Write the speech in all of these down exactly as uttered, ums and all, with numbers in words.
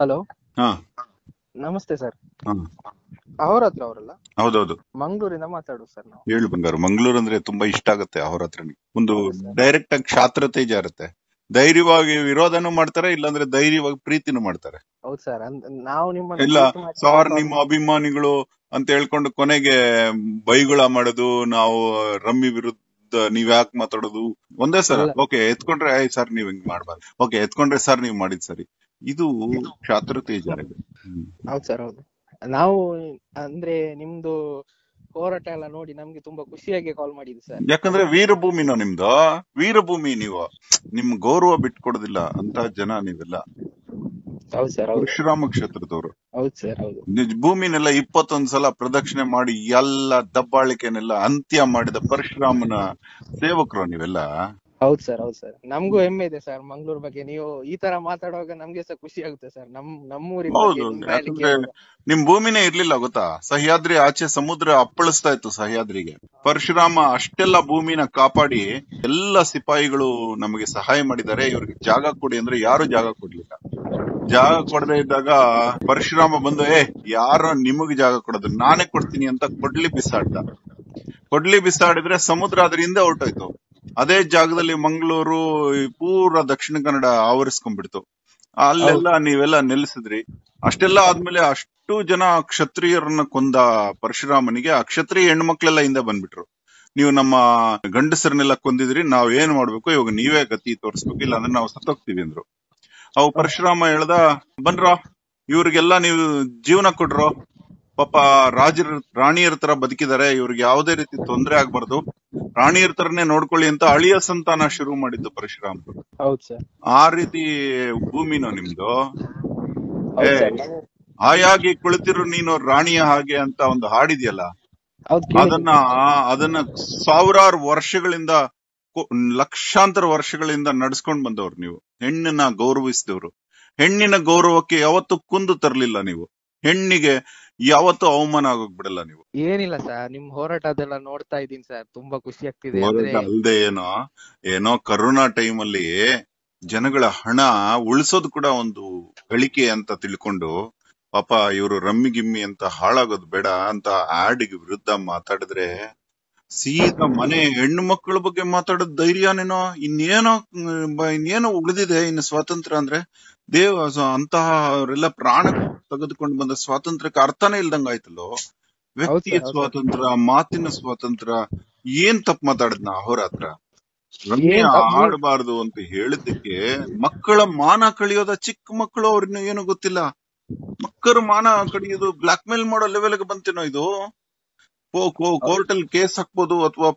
Hello ಹಾ ನಮಸ್ತೆ sir. ಅವರ ಹತ್ರ ಅವರಲ್ಲ? ಹೌದೌದು, ಮಂಗಳೂರಿಂದ ಮಾತಾಡೋದು ಸರ್ ನಾವು. ಹೇಳು ಬಂಗಾರು, ಮಂಗಳೂರು ಅಂದ್ರೆ ತುಂಬಾ ಇಷ್ಟ ಆಗುತ್ತೆ ಅವರ ಹತ್ರ. ಒಂದು ಡೈರೆಕ್ಟ್ ಆಗಿ ಶಾಸ್ತ್ರ ತೇಜ ಇರುತ್ತೆ, ಧೈರ್ಯವಾಗಿ ವಿರೋಧನೂ ಮಾಡ್ತಾರೆ, ಇಲ್ಲಾಂದ್ರೆ ಧೈರ್ಯವಾಗಿ ಪ್ರೀತಿನೂ ಮಾಡ್ತಾರೆ. ಹೌದು ಸರ್, ನಾವು ನಿಮ್ಮ ಇಲ್ಲ ಸರ್ ನಿಮ್ಮ ಅಭಿಮಾನಿಗಳು ಅಂತ ಹೇಳ್ಕೊಂಡು ಕೊನೆಗೆ ಬೈಗುಳ ಮಾಡೋದು, ನಾವು ರಮ್ಮಿ ವಿರುದ್ಧ ನೀವ್ ಯಾಕೆ ಮಾತಾಡೋದು ಒಂದೇ ಸರ್. ಓಕೆ ಎತ್ಕೊಂಡ್ರೆ ಸರ್ ನೀವ್ ಹಿಂಗ್ ಮಾಡ್ಬಾರ್ದು, ಓಕೆ ಎತ್ಕೊಂಡ್ರೆ ಸರ್ ನೀವ್ ಮಾಡಿದ್ ಸರಿ, ಇದು ಕ್ಷಾತ್ರ ತೇಜ. ಹೌದು ಸರ್ ಹೌದು, ನಾವು ಅಂದ್ರೆ ನಿಮ್ದು ಹೋರಾಟ ಎಲ್ಲ ನೋಡಿ ನಮ್ಗೆ ತುಂಬಾ ಖುಷಿಯಾಗಿ ಕಾಲ್ ಮಾಡಿದ್ವಿ ಸರ್. ಯಾಕಂದ್ರೆ ವೀರಭೂಮಿನ ನಿಮ್ದು, ವೀರಭೂಮಿ ನೀವು, ನಿಮ್ ಗೌರವ ಬಿಟ್ಕೊಡೋದಿಲ್ಲ ಅಂತ ಜನ ನೀವೆಲ್ಲ. ಹೌದು ಸರ್ ಹೌದು, ಪರಶುರಾಮ ಕ್ಷೇತ್ರದವರು. ಹೌದು ಸರ್ ಹೌದು, ನಿಜ ಭೂಮಿನೆಲ್ಲ ಇಪ್ಪತ್ತೊಂದ್ ಸಲ ಪ್ರದಕ್ಷಿಣೆ ಮಾಡಿ ಎಲ್ಲ ದಬ್ಬಾಳಿಕೆನೆಲ್ಲ ಅಂತ್ಯ ಮಾಡಿದ ಪರಶುರಾಮನ ಸೇವಕರು ನೀವೆಲ್ಲ. ಹೌದು ಸರ್ ಹೌದು ಸರ್, ನಮ್ಗೂ ಹೆಮ್ಮೆ ಇದೆ ಸರ್ ಮಂಗಳೂರು ಬಗ್ಗೆ. ನೀವು ಈ ತರ ಮಾತಾಡುವಾಗ ನಮ್ಗೆ ಸಹ ಖುಷಿ ಆಗುತ್ತೆ ಸರ್. ನಮ್ ನಮ್ಮೂರಿಗೆ ನಿಮ್ ಭೂಮಿನೇ ಇರ್ಲಿಲ್ಲ ಗೊತ್ತಾ, ಸಹ್ಯಾದ್ರಿ ಆಚೆ ಸಮುದ್ರ ಅಪ್ಪಳಿಸ್ತಾ ಇತ್ತು ಸಹ್ಯಾದ್ರಿಗೆ. ಪರಶುರಾಮ ಅಷ್ಟೆಲ್ಲ ಭೂಮಿನ ಕಾಪಾಡಿ ಎಲ್ಲಾ ಸಿಪಾಯಿಗಳು ನಮಗೆ ಸಹಾಯ ಮಾಡಿದ್ದಾರೆ. ಇವ್ರಿಗೆ ಜಾಗ ಕೊಡಿ ಅಂದ್ರೆ ಯಾರು ಜಾಗ ಕೊಡ್ಲಿಲ್ಲ. ಜಾಗ ಕೊಡದೆ ಇದ್ದಾಗ ಪರಶುರಾಮ ಬಂದು, ಏ ಯಾರೋ ನಿಮಗ್ ಜಾಗ ಕೊಡೋದು, ನಾನೇ ಕೊಡ್ತೀನಿ ಅಂತ ಕೊಡ್ಲಿ ಬಿಸಾಡ್ದ. ಕೊಡ್ಲಿ ಬಿಸಾಡಿದ್ರೆ ಸಮುದ್ರ ಅದರಿಂದ ಹೊರಟೋಯ್ತು. ಅದೇ ಜಾಗದಲ್ಲಿ ಮಂಗಳೂರು ಪೂರ್ವ ದಕ್ಷಿಣ ಕನ್ನಡ ಆವರಿಸ್ಕೊಂಡ್ಬಿಡ್ತು. ಅಲ್ಲೆಲ್ಲ ನೀವೆಲ್ಲ ನೆಲೆಸಿದ್ರಿ. ಅಷ್ಟೆಲ್ಲ ಆದ್ಮೇಲೆ ಅಷ್ಟು ಜನ ಕ್ಷತ್ರಿಯರನ್ನ ಕೊಂದ ಪರಶುರಾಮನಿಗೆ ಆ ಕ್ಷತ್ರಿಯ ಹೆಣ್ಮಕ್ಳೆಲ್ಲ ಹಿಂದೆ ಬಂದ್ಬಿಟ್ರು. ನೀವು ನಮ್ಮ ಗಂಡಸರನ್ನೆಲ್ಲ ಕೊಂದಿದ್ರಿ, ನಾವ್ ಏನ್ ಮಾಡ್ಬೇಕು, ಇವಾಗ ನೀವೇ ಗತಿ ತೋರಿಸ್ಬೇಕು, ಇಲ್ಲ ಅಂದ್ರೆ ನಾವು ಸತ್ತೋಗ್ತೀವಿ ಅಂದ್ರು. ಅವು ಪರಶುರಾಮ ಹೇಳ್ದ, ಬನ್ರ ಇವ್ರಿಗೆಲ್ಲ ನೀವು ಜೀವನ ಕೊಡ್ರೋ, ಪಾಪ ರಾಜರ ರಾಣಿಯರ ತರ ಬದುಕಿದ್ದಾರೆ, ಇವ್ರಿಗೆ ಯಾವುದೇ ರೀತಿ ತೊಂದರೆ ಆಗ್ಬಾರ್ದು, ರಾಣಿಯರ ತರನೇ ನೋಡ್ಕೊಳ್ಳಿ ಅಂತ ಅಳಿಯ ಸಂತಾನ ಶುರು ಮಾಡಿದ್ದು ಪರಶುರಾಮ. ಹೌದು ಸರ್, ಆ ರೀತಿ ಭೂಮಿನೋ ನಿಮ್ದು. ಹಾಯಾಗಿ ಕುಳಿತಿರು ನೀನು ರಾಣಿಯ ಹಾಗೆ ಅಂತ ಒಂದು ಹಾಡಿದೆಯಲ್ಲ, ಅದನ್ನ ಅದನ್ನ ಸಾವಿರಾರು ವರ್ಷಗಳಿಂದ ಲಕ್ಷಾಂತರ ವರ್ಷಗಳಿಂದ ನಡ್ಸ್ಕೊಂಡ್ ಬಂದವ್ರು ನೀವು. ಹೆಣ್ಣನ್ನ ಗೌರವಿಸಿದವ್ರು. ಹೆಣ್ಣಿನ ಗೌರವಕ್ಕೆ ಯಾವತ್ತೂ ಕುಂದು ತರ್ಲಿಲ್ಲ ನೀವು. ಹೆಣ್ಣಿಗೆ ಯಾವತ್ತೂ ಅವಮಾನ ಆಗೋಗ್ಬಿಡಲ್ಲ ನೀವು. ಏನಿಲ್ಲ ಸರ್, ನಿಮ್ ಹೋರಾಟ ಅದೆಲ್ಲ ನೋಡ್ತಾ ಇದೀನಿ ಸರ್, ತುಂಬಾ ಖುಷಿ ಆಗ್ತಿದೆ. ಅಲ್ದೆ ಏನೋ ಏನೋ ಕರೋನಾ ಟೈಮ್ ಅಲ್ಲಿ ಜನಗಳ ಹಣ ಉಳಿಸೋದು ಕೂಡ ಒಂದು ಗಳಿಕೆ ಅಂತ ತಿಳ್ಕೊಂಡು ಪಾಪ ಇವರು ರಮ್ಮಿ ಗಿಮ್ಮಿ ಅಂತ ಹಾಳಾಗೋದು ಬೇಡ ಅಂತ ಆಡಿಗೆ ವಿರುದ್ಧ ಮಾತಾಡಿದ್ರೆ ಸೀದಾ ಮನೆ ಹೆಣ್ಣು ಮಕ್ಕಳ ಬಗ್ಗೆ ಮಾತಾಡೋದ್ ಧೈರ್ಯನೇನೋ, ಇನ್ನೇನೋ ಇನ್ನೇನೋ ಉಳಿದಿದೆ ಇನ್ನು ಸ್ವಾತಂತ್ರ್ಯ ಅಂದ್ರೆ ದೇವ ಅಂತಹ ಅವರೆಲ್ಲ ಪ್ರಾಣ ತೆಗೆದುಕೊಂಡು ಬಂದ ಸ್ವಾತಂತ್ರ್ಯಕ್ಕೆ ಅರ್ಥನೇ ಇಲ್ದಂಗ ಆಯ್ತಲ್ಲೋ. ವ್ಯಕ್ತಿಯ ಸ್ವಾತಂತ್ರ್ಯ, ಮಾತಿನ ಸ್ವಾತಂತ್ರ್ಯ, ಏನ್ ತಪ್ಪು ಮಾತಾಡದ್ನ ಅವರ ಹತ್ರ. ರಮ್ಯ ಆಡಬಾರ್ದು ಅಂತ ಹೇಳಿದಕ್ಕೆ ಮಕ್ಕಳ ಮಾನ ಕಳಿಯೋದ, ಚಿಕ್ಕ ಮಕ್ಕಳು ಅವ್ರನ್ನ ಏನು ಗೊತ್ತಿಲ್ಲ, ಮಕ್ಕಳ ಮಾನ ಕಳಿಯೋದು ಬ್ಲಾಕ್ ಮೇಲ್ ಮಾಡೋ ಲೆವೆಲ್ಗೆ ಬಂತೇನೋ ಇದು. ಕೋರ್ಟ್ ಅಲ್ಲಿ ಕೇಸ್ ಹಾಕ್ಬೋದು ಅಥವಾ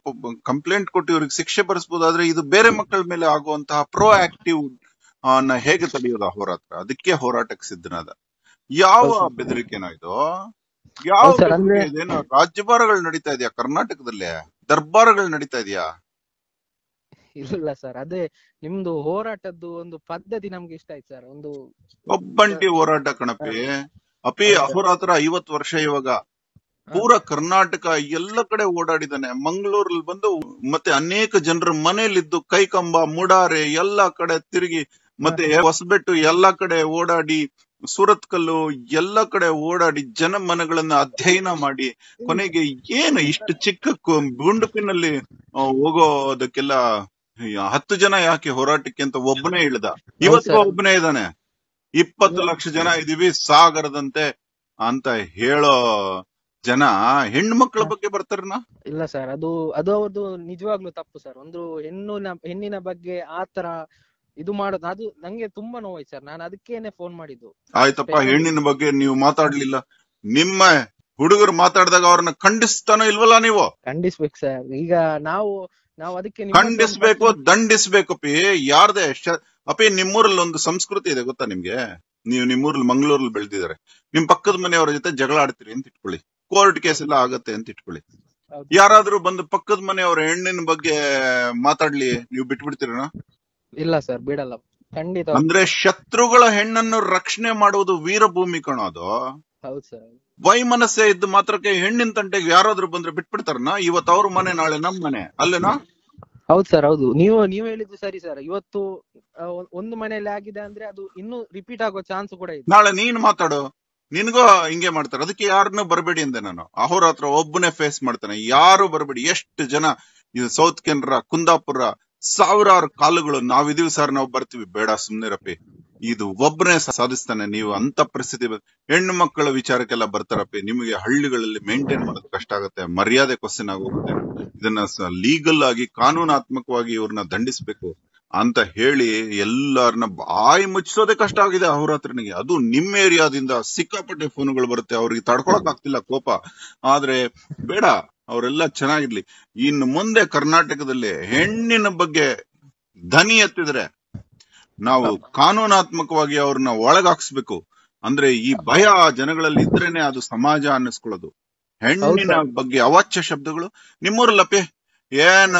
ಕಂಪ್ಲೇಂಟ್ ಕೊಟ್ಟು ಇವ್ರಿಗೆ ಶಿಕ್ಷೆ ಬರೆಸಬಹುದು. ಆದ್ರೆ ಇದು ಬೇರೆ ಮಕ್ಕಳ ಮೇಲೆ ಆಗುವಂತಹ ಪ್ರೋ ಆಕ್ಟಿವ್ ನ ಹೇಗೆ ತಡೆಯೋದ ಹೋರಾಟ, ಅದಕ್ಕೆ ಹೋರಾಟಕ್ಕೆ ಸಿದ್ಧನಾದ. ಯಾವ ಬೆದರಿಕೆನೋ ಇದು, ಯಾವ ಇದೇನೋ ರಾಜ್ಯಭಾರಗಳು ನಡೀತಾ ಇದೆಯಾ ಕರ್ನಾಟಕದಲ್ಲೇ, ದರ್ಬಾರಗಳು ನಡೀತಾ ಇದೆಯಾ? ಇಲ್ಲ ಸರ್, ಅದೇ ನಿಮ್ದು ಹೋರಾಟದ್ದು ಒಂದು ಪದ್ಧತಿ ನಮ್ಗೆ ಇಷ್ಟ ಆಯ್ತು ಸರ್. ಒಂದು ಒಬ್ಬಂಟಿ ಹೋರಾಟ ಕಣಪಿ ಅಪಿ ಅಹೋರಾತ್ರ ಐವತ್ ವರ್ಷ. ಇವಾಗ ಪೂರ ಕರ್ನಾಟಕ ಎಲ್ಲ ಕಡೆ ಓಡಾಡಿದಾನೆ. ಮಂಗಳೂರಲ್ಲಿ ಬಂದು ಮತ್ತೆ ಅನೇಕ ಜನರು ಮನೆಯಲ್ಲಿದ್ದು ಕೈಕಂಬ ಮುಡಾರೆ ಎಲ್ಲಾ ಕಡೆ ತಿರುಗಿ, ಮತ್ತೆ ಹೊಸಬೆಟ್ಟು ಎಲ್ಲಾ ಕಡೆ ಓಡಾಡಿ, ಸುರತ್ಕಲ್ಲು ಎಲ್ಲಾ ಕಡೆ ಓಡಾಡಿ, ಜನಮನಗಳನ್ನ ಅಧ್ಯಯನ ಮಾಡಿ ಕೊನೆಗೆ ಏನು ಇಷ್ಟು ಚಿಕ್ಕ ಗುಂಡುಪಿನಲ್ಲಿ ಹೋಗೋದಕ್ಕೆಲ್ಲ ಹತ್ತು ಜನ ಯಾಕೆ ಹೋರಾಟಕ್ಕೆ ಅಂತ ಒಬ್ಬನೇ ಇಳ್ದ. ಇವತ್ತು ಒಬ್ಬನೇ ಇದ್ದಾನೆ. ಇಪ್ಪತ್ತು ಲಕ್ಷ ಜನ ಇದೀವಿ ಸಾಗರದಂತೆ ಅಂತ ಹೇಳೋ ಜನ ಹೆಣ್ಮಕ್ಳ ಬಗ್ಗೆ ಬರ್ತಾರನ? ಇಲ್ಲ ಸರ್, ಅದು ಅದು ಅವ್ರದ್ದು ನಿಜವಾಗ್ಲೂ ತಪ್ಪು ಸರ್. ಒಂದು ಹೆಣ್ಣು ಹೆಣ್ಣಿನ ಬಗ್ಗೆ ಆತರ ಇದು ಮಾಡೋದು ಅದು ನಂಗೆ ತುಂಬಾ ನೋವಾಯ್ತು ಸರ್. ನಾನು ಅದಕ್ಕೇನೆ ಫೋನ್ ಮಾಡಿದ್ದು. ಆಯ್ತಪ್ಪ, ಹೆಣ್ಣಿನ ಬಗ್ಗೆ ನೀವು ಮಾತಾಡ್ಲಿಲ್ಲ, ನಿಮ್ಮ ಹುಡುಗರು ಮಾತಾಡಿದಾಗ ಅವ್ರನ್ನ ಖಂಡಿಸ್ತಾನೋ ಇಲ್ವಲ್ಲ? ನೀವು ಖಂಡಿಸ್ಬೇಕು ಸರ್. ಈಗ ನಾವು ನಾವು ಅದಕ್ಕೆ ಖಂಡಿಸ್ಬೇಕು, ದಂಡಿಸ್ಬೇಕು ಅಪಿ. ಯಾರ್ದೇ ಅಪಿ, ನಿಮ್ಮೂರಲ್ಲಿ ಒಂದು ಸಂಸ್ಕೃತಿ ಇದೆ ಗೊತ್ತಾ ನಿಮ್ಗೆ. ನೀವು ನಿಮ್ಮೂರಲ್ಲಿ ಮಂಗಳೂರಲ್ಲಿ ಬೆಳೆದಿದ್ದಾರೆ, ನಿಮ್ ಪಕ್ಕದ ಮನೆಯವರ ಜೊತೆ ಜಗಳ ಆಡ್ತೀರಿ ಅಂತ ಇಟ್ಕೊಳ್ಳಿ, ಕೋರ್ಟ್ ಕೇಸ್ ಎಲ್ಲ ಆಗತ್ತೆ ಅಂತ ಇಟ್ಕೊಳ್ಳಿ. ಯಾರಾದ್ರೂ ಬಂದು ಪಕ್ಕದ ಮನೆಯವ್ರ ಹೆಣ್ಣಿನ ಬಗ್ಗೆ ಮಾತಾಡ್ಲಿ, ನೀವು ಬಿಟ್ಬಿಡ್ತೀರಣ? ಇಲ್ಲ ಸರ್, ಬಿಡಲ್ಲ ಖಂಡಿತ. ಅಂದ್ರೆ ಶತ್ರುಗಳ ಹೆಣ್ಣನ್ನು ರಕ್ಷಣೆ ಮಾಡುವುದು ವೀರಭೂಮಿ ಕಣ ಅದು. ಹೌದು ಸರ್, ವೈಮನಸ್ಸೆ ಇದ್ದ ಮಾತ್ರಕ್ಕೆ ಹೆಣ್ಣಿನ ತಂಟೆಗೆ ಯಾರಾದ್ರೂ ಬಂದ್ರೆ ಬಿಟ್ಬಿಡ್ತಾರನ? ಇವತ್ತು ಅವ್ರ ಮನೆ, ನಾಳೆ ನಮ್ ಮನೆ ಅಲ್ಲೇನಾ? ಹೌದು ಸರ್ ಹೌದು ನೀವು ನೀವು ಹೇಳಿದ್ದು ಸರಿ ಸರ್. ಇವತ್ತು ಒಂದು ಮನೆಯಲ್ಲಿ ಆಗಿದೆ ಅಂದ್ರೆ ಅದು ಇನ್ನು ರಿಪೀಟ್ ಆಗೋ ಚಾನ್ಸ್ ಕೂಡ ಇದೆ. ನಾಳೆ ನೀನು ಮಾತಾಡು, ನಿನ್ಗೂ ಹಿಂಗೆ ಮಾಡ್ತಾರೆ. ಅದಕ್ಕೆ ಯಾರನ್ನು ಬರಬೇಡಿ ಅಂದೆ ನಾನು. ಅಹೋರಾತ್ರ ಒಬ್ಬನೇ ಫೇಸ್ ಮಾಡ್ತಾನೆ, ಯಾರು ಬರಬೇಡಿ. ಎಷ್ಟು ಜನ ಇದು ಸೌತ್ ಕೆನರಾ ಕುಂದಾಪುರ ಸಾವಿರಾರು ಕಾಲುಗಳು ನಾವಿದೀವಿ ಸರ್, ನಾವು ಬರ್ತೀವಿ. ಬೇಡ ಸುಮ್ನೆ ರಪ್ಪಿ, ಇದು ಒಬ್ಬನೇ ಸಾಧಿಸ್ತಾನೆ. ನೀವು ಅಂತ ಪರಿಸ್ಥಿತಿ ಹೆಣ್ಣು ಮಕ್ಕಳ ವಿಚಾರಕ್ಕೆಲ್ಲ ಬರ್ತಾರಪ್ಪಿ, ನಿಮಗೆ ಹಳ್ಳಿಗಳಲ್ಲಿ ಮೇಂಟೈನ್ ಮಾಡೋದು ಕಷ್ಟ ಆಗುತ್ತೆ, ಮರ್ಯಾದೆ ಕ್ವಶನ್ ಆಗೋಗುತ್ತೆ. ಇದನ್ನ ಲೀಗಲ್ ಆಗಿ ಕಾನೂನಾತ್ಮಕವಾಗಿ ಇವ್ರನ್ನ ದಂಡಿಸ್ಬೇಕು ಅಂತ ಹೇಳಿ ಎಲ್ಲಾರನ್ನ ಬಾಯಿ ಮುಚ್ಚಿಸೋದೇ ಕಷ್ಟ ಆಗಿದೆ ಅಹೋರಾತ್ರನಿಗೆ. ಅದು ನಿಮ್ ಏರಿಯಾದಿಂದ ಸಿಕ್ಕಾಪಟ್ಟೆ ಫೋನ್ಗಳು ಬರುತ್ತೆ, ಅವ್ರಿಗೆ ತಡ್ಕೊಳಕ್ ಆಗ್ತಿಲ್ಲ ಕೋಪ. ಆದ್ರೆ ಬೇಡ, ಅವರೆಲ್ಲ ಚೆನ್ನಾಗಿರ್ಲಿ. ಇನ್ನು ಮುಂದೆ ಕರ್ನಾಟಕದಲ್ಲಿ ಹೆಣ್ಣಿನ ಬಗ್ಗೆ ಧ್ವನಿ ಎತ್ತಿದ್ರೆ ನಾವು ಕಾನೂನಾತ್ಮಕವಾಗಿ ಅವ್ರನ್ನ ಒಳಗಾಕ್ಸ್ಬೇಕು. ಅಂದ್ರೆ ಈ ಭಯ ಜನಗಳಲ್ಲಿ ಇದ್ರೇನೆ ಅದು ಸಮಾಜ ಅನ್ನಿಸ್ಕೊಳ್ಳೋದು. ಹೆಣ್ಣಿನ ಬಗ್ಗೆ ಅವಾಚ್ಯ ಶಬ್ದಗಳು ನಿಮ್ಮೂರಲ್ಲಪ್ಪೆ, ಏನ್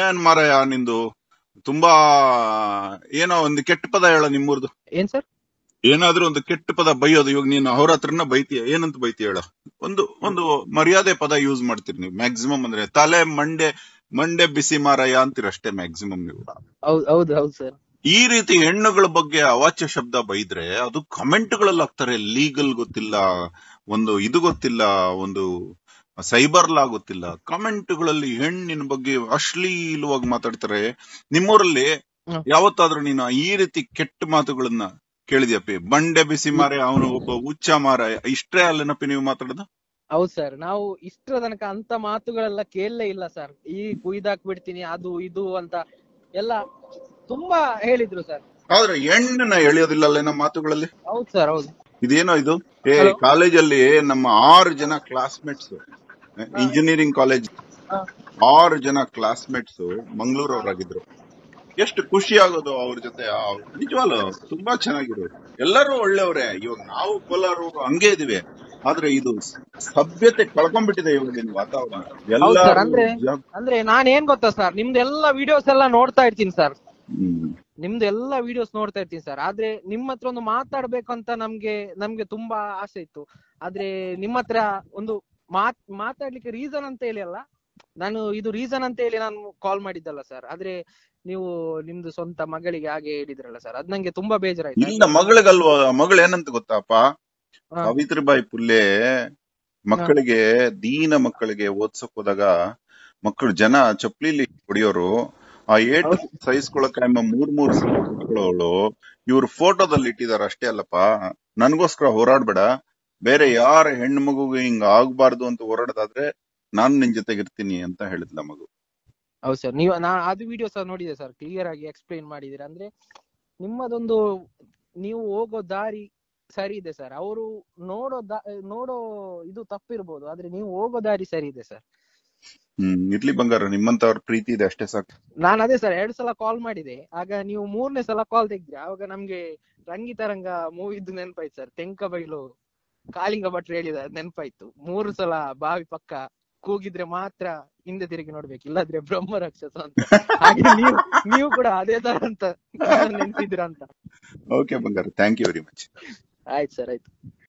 ಏನ್ ಮಾರಾಯ ನಿಂದು ತುಂಬಾ ಏನೋ ಒಂದು ಕೆಟ್ಟ ಪದ ಹೇಳ ನಿಮ್ಮೂರ್ದು ಏನ್ ಸರ್, ಏನಾದ್ರೂ ಒಂದು ಕೆಟ್ಟ ಪದ ಬೈಯೋದು. ಇವಾಗ ನೀನು ಅಹೋರಾತ್ರನ ಬೈತೀಯ, ಏನಂತ ಬೈತೀಯ ಹೇಳ? ಒಂದು ಒಂದು ಮರ್ಯಾದೆ ಪದ ಯೂಸ್ ಮಾಡ್ತೀರಿ ನೀವು ಮ್ಯಾಕ್ಸಿಮಮ್. ಅಂದ್ರೆ ತಲೆ ಮಂಡೆ ಮಂಡೆ ಬಿಸಿ ಮಾರಾಯ ಅಂತೀರ ಅಷ್ಟೇ ಮ್ಯಾಕ್ಸಿಮಮ್ ನೀವು. ಈ ರೀತಿ ಹೆಣ್ಣುಗಳ ಬಗ್ಗೆ ಅವಾಚ್ಯ ಶಬ್ದ ಬೈದ್ರೆ ಅದು ಕಮೆಂಟ್ಗಳಲ್ಲಿ ಹಾಕ್ತಾರೆ, ಲೀಗಲ್ ಗೊತ್ತಿಲ್ಲ, ಒಂದು ಇದು ಗೊತ್ತಿಲ್ಲ, ಒಂದು ಸೈಬರ್ ಲಾ ಗೊತ್ತಿಲ್ಲ. ಕಮೆಂಟ್ಗಳಲ್ಲಿ ಹೆಣ್ಣಿನ ಬಗ್ಗೆ ಅಶ್ಲೀಲವಾಗಿ ಮಾತಾಡ್ತಾರೆ. ನಿಮ್ಮೂರಲ್ಲಿ ಯಾವತ್ತಾದ್ರೂ ನೀನು ಈ ರೀತಿ ಕೆಟ್ಟ ಮಾತುಗಳನ್ನ ಕೇಳಿದ್ಯಪ್ಪಿ? ಬಂಡೆ ಬಿಸಿ ಮಾರೆ, ಅವನು ಒಬ್ಬ ಹುಚ್ಚ ಮಾರ, ಇಷ್ಟೇ ಅಲ್ಲನಪ್ಪಿ ನೀವು ಮಾತಾಡೋದು? ಹೌದು ಸರ್, ನಾವು ಇಷ್ಟರ ತನಕ ಅಂತ ಮಾತುಗಳೆಲ್ಲ ಕೇಳಲೇ ಇಲ್ಲ ಸರ್. ಈ ಕುಯ್ದಾಕ್ಬಿಡ್ತೀನಿ ಅದು ಇದು ಅಂತ ಎಲ್ಲ ತುಂಬಾ ಹೇಳಿದ್ರು ಸರ್. ಆದ್ರೆ ಹೆಣ್ಣನ್ನ ಎಳೆಯೋದಿಲ್ಲ ನಮ್ಮ ಮಾತುಗಳಲ್ಲಿ. ಹೌದು ಸರ್ ಹೌದು. ಇದೇನೋ ಇದು ಏ ಕಾಲೇಜಲ್ಲಿ ನಮ್ಮ ಆರು ಜನ ಕ್ಲಾಸ್ಮೇಟ್ಸ್, ಇಂಜಿನಿಯರಿಂಗ್ ಕಾಲೇಜ್ ಆರು ಜನ ಕ್ಲಾಸ್ಮೇಟ್ಸ್ ಮಂಗಳೂರು ಅವರಾಗಿದ್ರು. ಎಷ್ಟು ಖುಷಿ ಆಗೋದು ಅವ್ರ ಜೊತೆ. ನಿಜವಾಗ್ಲೂ ತುಂಬಾ ಚೆನ್ನಾಗಿರೋರು, ಎಲ್ಲರೂ ಒಳ್ಳೆಯವ್ರೆ. ಇವಾಗ ನಾವು ಕೋಲಾರು ಹಂಗೆ ಇದೀವಿ, ಆದ್ರೆ ಇದು ಸಭ್ಯತೆ ಕಳ್ಕೊಂಡ್ಬಿಟ್ಟಿದೆ ಇವಾಗಿನ ವಾತಾವರಣ ಎಲ್ಲ. ಅಂದ್ರೆ ನಾನ್ ಏನ್ ಗೊತ್ತಾ ಸರ್, ನಿಮ್ದೆಲ್ಲಾ ವಿಡಿಯೋಸ್ ಎಲ್ಲ ನೋಡ್ತಾ ಇರ್ತೀನಿ ಸರ್, ನಿಮ್ದು ಎಲ್ಲಾ ವಿಡಿಯೋಸ್ ನೋಡ್ತಾ ಇರ್ತೀನಿ ಸರ್. ಆದ್ರೆ ನಿಮ್ಮ ಹತ್ರ ಒಂದು ಮಾತಾಡ್ಬೇಕಂತ ನಮ್ಗೆ ನಮ್ಗೆ ತುಂಬಾ ಆಸೆ ಇತ್ತು. ಆದ್ರೆ ನಿಮ್ಮ ಹತ್ರ ಒಂದು ಮಾತ್ ಮಾತಾಡ್ಲಿಕ್ಕೆ ರೀಸನ್ ಅಂತ ಹೇಳಿ ಅಲ್ಲ, ನಾನು ಇದು ರೀಸನ್ ಅಂತ ಹೇಳಿ ನಾನು ಕಾಲ್ ಮಾಡಿದ್ದಲ್ಲ ಸರ್. ಆದ್ರೆ ನೀವು ನಿಮ್ದು ಸ್ವಂತ ಮಗಳಿಗೆ ಹಾಗೆ ಹೇಳಿದ್ರಲ್ಲ ಸರ್, ಅದ್ ನಂಗೆ ತುಂಬಾ ಬೇಜಾರಾಯ್ತು. ಇಲ್ಲ ಮಗಳಿಗಲ್ವಾ, ಮಗಳು ಏನಂತ ಗೊತ್ತಾಪ, ಸಾವಿತ್ರಿಬಾಯಿ ಪುಲ್ಲೆ ಮಕ್ಕಳಿಗೆ, ದೀನ ಮಕ್ಕಳಿಗೆ ಓದ್ಸಕ್ ಹೋದಾಗ ಮಕ್ಕಳು ಜನ ಚಪ್ಲಿಲಿ ಹೊಡಿಯೋರು, ಆ ಏಟ್ ಸಹಿಸ್ಕೊಳಕ ಮೂರ್ ಮೂರ್ ಕುತ್ಕೊಳ್ಳೋಳು. ಇವ್ರು ಫೋಟೋದಲ್ಲಿ ಇಟ್ಟಿದಾರ ಅಷ್ಟೇ ಅಲ್ಲಪ್ಪ, ನನ್ಗೋಸ್ಕರ ಹೋರಾಡ್ಬೇಡ, ಬೇರೆ ಯಾರ ಹೆಣ್ಣು ಮಗುಗೆ ಹಿಂಗ ಆಗ್ಬಾರ್ದು ಅಂತ ಹೋರಾಡೋದಾದ್ರೆ ನಾನು ನಿನ್ ಜೊತೆಗಿರ್ತೀನಿ ಅಂತ ಹೇಳಿದ್ಲ ಮಗು. ಹೌದು ಸರ್, ನೀವು ಅದು ವಿಡಿಯೋ ಸಹ ನೋಡಿದೆ ಸರ್, ಕ್ಲಿಯರ್ ಆಗಿ ಎಕ್ಸ್ಪ್ಲೈನ್ ಮಾಡಿದೀರ. ಅಂದ್ರೆ ನಿಮ್ಮದೊಂದು ನೀವು ಹೋಗೋ ದಾರಿ ಸರಿ ಇದೆ ಸರ್, ಅವರು ನೋಡೋ ನೋಡೋ ಇದು ತಪ್ಪಿರ್ಬೋದು, ಆದ್ರೆ ನೀವು ಹೋಗೋ ದಾರಿ ಸರಿ ಇದೆ ಸರ್. ಹ್ಮ್, ಇರ್ಲಿ ಬಂಗಾರ, ನಿಮ್ಮಂತವ್ರ ಪ್ರೀತಿ ಇದೆ ಅಷ್ಟೇ ಸಾಕು. ನಾನು ಅದೇ ಸರ್ ಎರಡು ಸಲ ಕಾಲ್ ಮಾಡಿದೆ, ಆಗ ನೀವು ಮೂರನೇ ಸಲ ಕಾಲ್ ತೆಗ್ದ್ರಿ. ಅವಾಗ ನಮ್ಗೆ ರಂಗಿತರಂಗ ಮೂವಿದ್ದು ನೆನಪಾಯ್ತು ಸರ್, ತೆಂಕ ಬೈಲು ಕಾಳಿಂಗ ಭಟ್ರು ಹೇಳಿದ ನೆನಪಾಯ್ತು. ಮೂರು ಸಲ ಬಾವಿ ಪಕ್ಕ ಕೂಗಿದ್ರೆ ಮಾತ್ರ ಹಿಂದೆ ತಿರುಗಿ ನೋಡ್ಬೇಕು, ಇಲ್ಲಾದ್ರೆ ಬ್ರಹ್ಮ ರಕ್ಷಸ ಅಂತ. ಹಾಗೆ ನೀವು ನೀವು ಕೂಡ ಅದೇ ತರ ಅಂತ ನೆನ್ಪಿದ್ರ ಅಂತ. ಓಕೆ ಬಂಗಾರ, ಥ್ಯಾಂಕ್ ಯು ವೆರಿ ಮಚ್. ಆಯ್ತು ಸರ್ ಆಯ್ತು.